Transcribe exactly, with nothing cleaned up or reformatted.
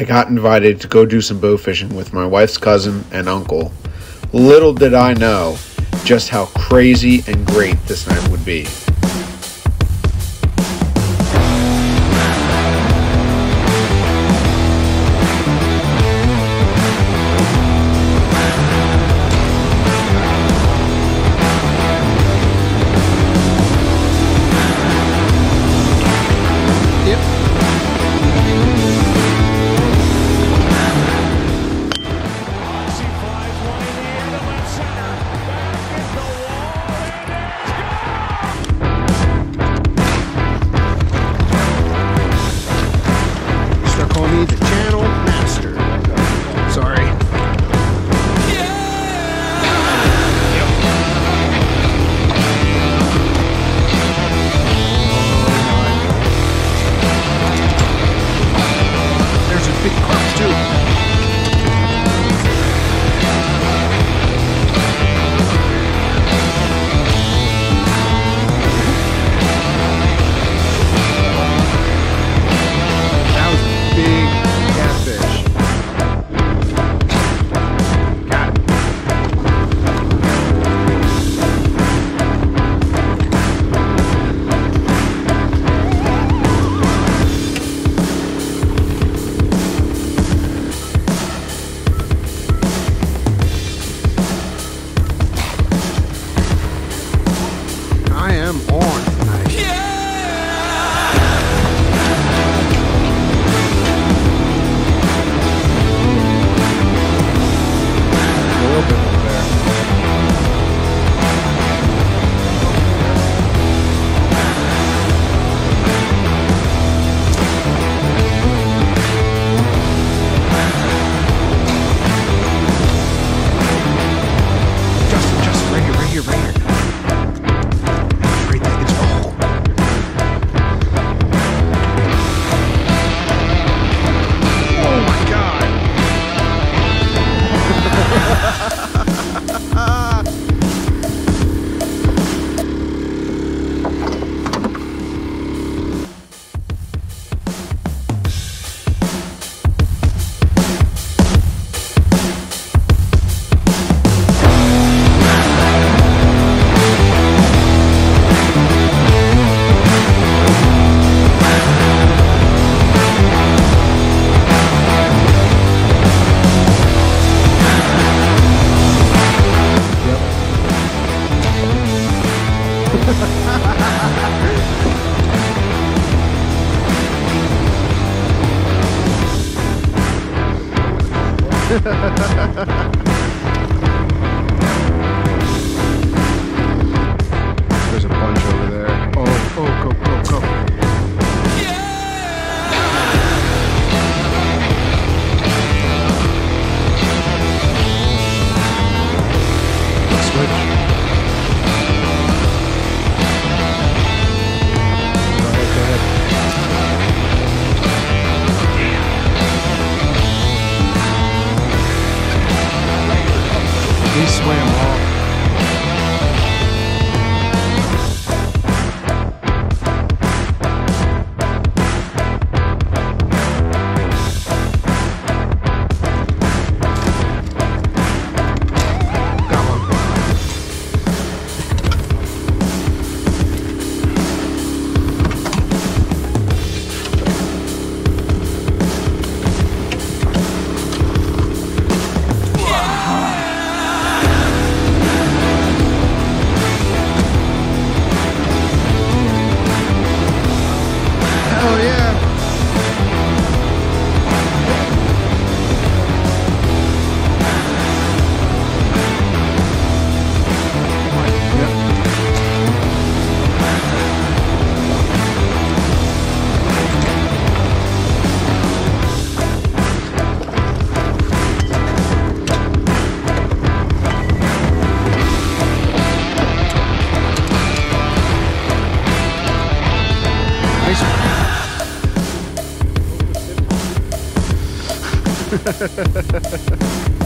I got invited to go do some bow fishing with my wife's cousin and uncle. Little did I know just how crazy and great this night would be. There's a bunch over there. Oh, oh, go, go, go. Yeah! Switch. Go ahead, go ahead. He swam off. Ha, ha, ha, ha, ha.